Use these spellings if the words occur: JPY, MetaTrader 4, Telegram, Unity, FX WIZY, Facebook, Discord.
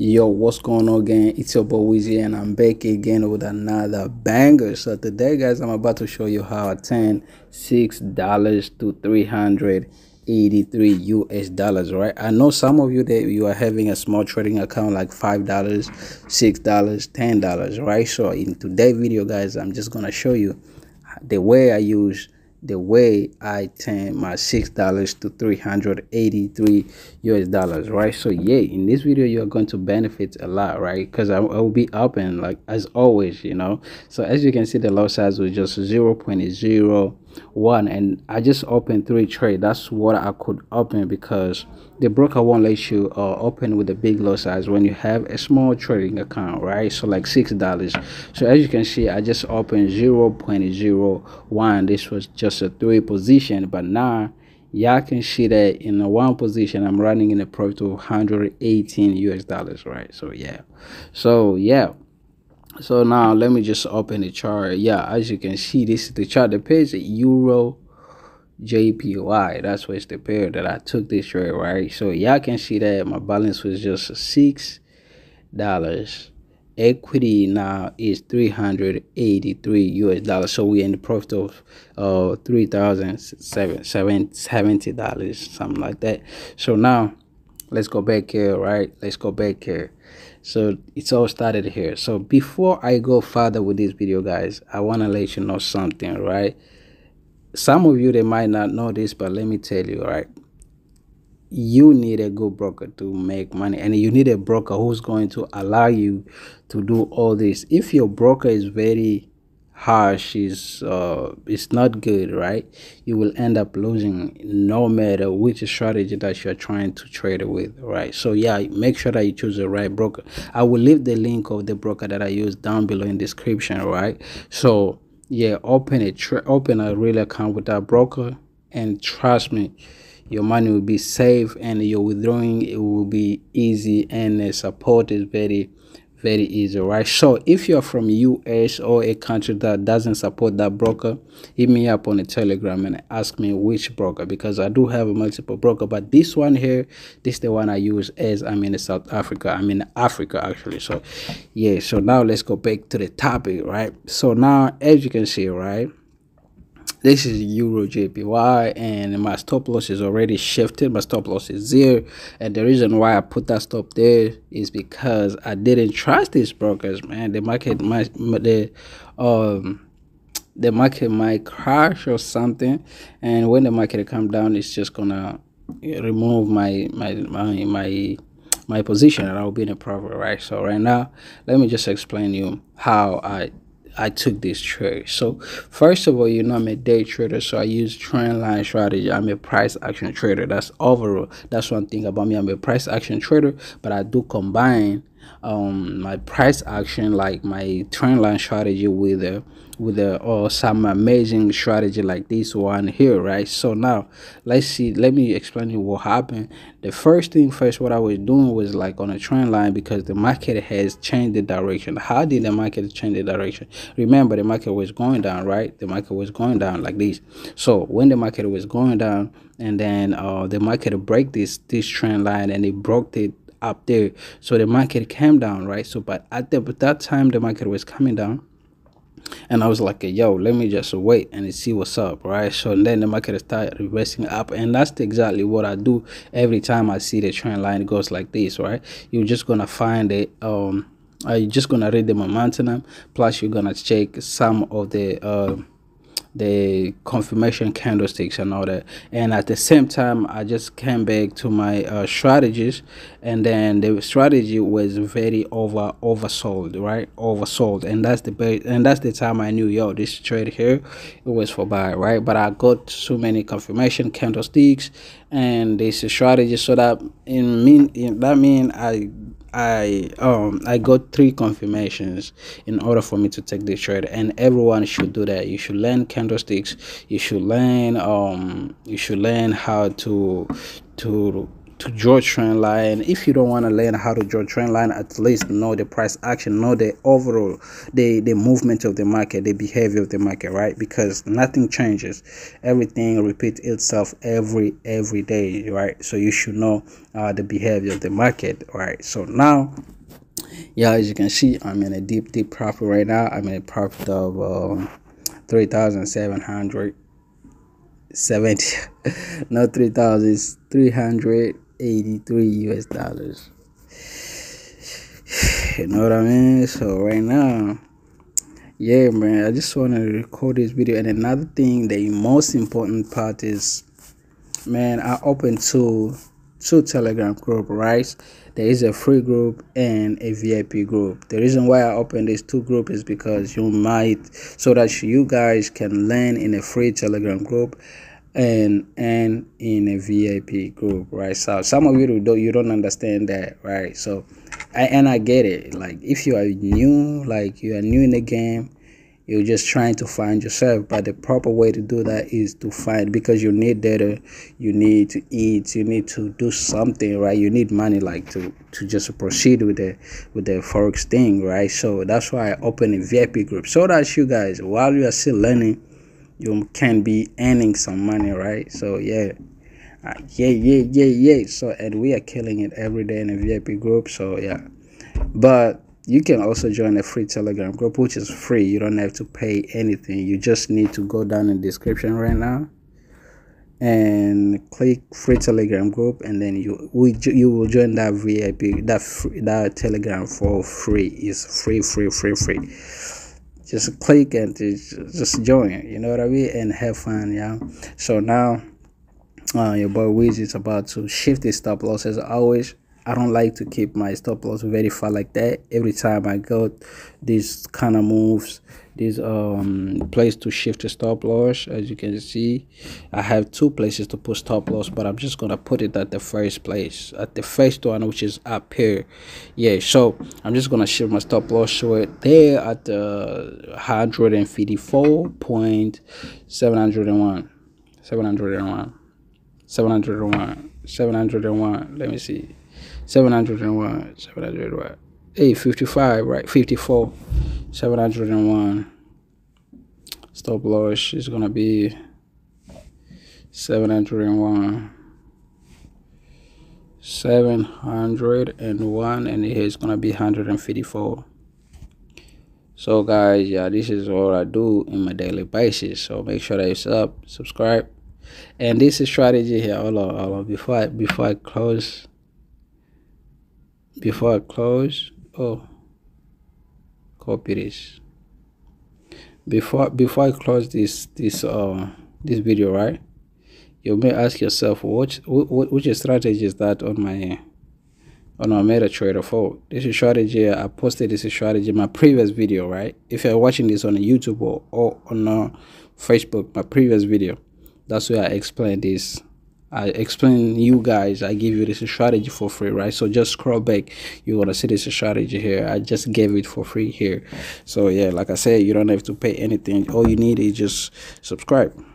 Yo, what's going on, gang? It's your boy Wizy, and I'm back again with another banger. So today, guys, I'm about to show you how I turned $6 to 383 US dollars, right? I know some of you that you are having a small trading account like $5, $6, $10, right? So in today's video, guys, I'm just gonna show you the way I turn my $6 to 383 US dollars, right? So yeah, in this video you're going to benefit a lot, right? Because I will be open like as always, you know. So as you can see, the low size was just 0.01, and I just opened 3 trades. That's what I could open because the broker won't let you open with a big low size when you have a small trading account, right? So like $6. So as you can see, I just opened 0.01. This was just a 3 position, but now y'all can see that in a 1 position I'm running in a profit of 118 US dollars, right? So yeah, so now let me just open the chart. Yeah, as you can see, this is the chart. The pair is Euro JPY. That's what's the pair that I took this trade, right? So y'all can see that my balance was just $6. Equity now is 383 US dollars. So we're in the profit of $3,770, something like that. So now let's go back here, right? Let's go back here. So it's all started here. So before I go further with this video, guys, I want to let you know something, right? Some of you, they might not know this, but let me tell you, right? You need a good broker to make money, and you need a broker who's going to allow you to do all this. If your broker is very harsh, it's not good, right? You will end up losing no matter which strategy that you're trying to trade with, right? So yeah, make sure that you choose the right broker. I will leave the link of the broker that I use down below in description, right? So yeah, open a real account with that broker, and trust me, your money will be safe and your withdrawing, it will be easy, and the support is very easy, right? So if you're from US or a country that doesn't support that broker, hit me up on the Telegram and ask me which broker, because I do have a multiple broker, but this one here, this is the one I use as I'm in South Africa. I'm in Africa actually. So yeah, so now let's go back to the topic, right? So now as you can see, right, this is Euro JPY, and my stop loss is already shifted. My stop loss is 0, and the reason why I put that stop there is because I didn't trust these brokers, man. The market might crash or something, and when the market comes down, it's just gonna remove my position, and I'll be in a profit, right? So right now, let me just explain you how I took this trade. So first of all, you know, I'm a day trader, so I use trend line strategy. I'm a price action trader. That's overall, that's one thing about me. I'm a price action trader, but I do combine my price action, like my trend line strategy, with some amazing strategy like this one here, right? So now let's see, let me explain you what happened. The first thing first, what I was doing was like on a trend line, because the market has changed the direction. How did the market change the direction? Remember, the market was going down, right? The market was going down like this. So when the market was going down, and then the market break this trend line, and it broke it up there, so the market came down, right? So but at that time the market was coming down, and I was like, yo, let me just wait and see what's up, right? So then the market started reversing up, and that's exactly what I do every time I see the trend line goes like this, right? You're just gonna find it, you're just gonna read the momentum, plus you're gonna check some of the confirmation candlesticks and all that. And at the same time, I just came back to my strategies, and then the strategy was very oversold, right? Oversold, and that's the best, and that's the time I knew, yo, this trade here, it was for buy, right? But I got so many confirmation candlesticks and this strategy, so that I got 3 confirmations in order for me to take this trade. And everyone should do that. You should learn candlesticks. You should learn how to to draw trend line. If you don't want to learn how to draw trend line, at least know the price action, know the overall the movement of the market, the behavior of the market, right? Because nothing changes, everything repeats itself every day, right? So you should know the behavior of the market, right? So now, yeah, as you can see, I'm in a deep profit right now. I'm in a profit of 3,770, no, 3,383 US dollars. You know what I mean? So right now, yeah, man, I just want to record this video. And another thing, the most important part is, man, I opened two Telegram group, right? There is a free group and a VIP group. The reason why I opened these two groups is because you might, so that you guys can learn in a free Telegram group and in a VIP group, right? So some of you don't understand that, right? So I get it. Like, if you are new, like you are new in the game, you're just trying to find yourself. But the proper way to do that is to find, because you need data, you need to eat, you need to do something, right? You need money, like to just proceed with the forex thing, right? So that's why I opened a VIP group, so that you guys, while you are still learning, you can be earning some money, right? So yeah. So, and we are killing it every day in a VIP group. So yeah, but you can also join a free Telegram group, which is free. You don't have to pay anything. You just need to go down in the description right now and click free Telegram group, and then you will join that VIP, that Telegram for free. It's free. Just click and just join it. You know what I mean? And have fun, yeah. So now, your boy Wiz is about to shift his stop loss as always. I don't like to keep my stop loss very far like that. Every time I got these kind of moves, this place to shift the stop loss, as you can see, I have two places to put stop loss, but I'm just gonna put it at the first place, at the first one, which is up here. Yeah, so I'm just gonna shift my stop loss to it there at the 154.701, 701. Let me see. 701, 855, right? 54, 701. Stop loss is gonna be 701, and here it's gonna be 154. So guys, yeah, this is what I do in my daily basis. So make sure that you subscribe. And this is strategy here. Hold on. Before I close, oh, copy this. Before I close this video, right? You may ask yourself, which strategy is that on my MetaTrader 4? This is strategy. I posted this strategy in my previous video, right? If you're watching this on YouTube or on Facebook, my previous video, that's where I explained this. I explain you guys, I give you this strategy for free, right? So just scroll back, you're gonna see this strategy here. I just gave it for free here. So yeah, like I said, you don't have to pay anything. All you need is just subscribe.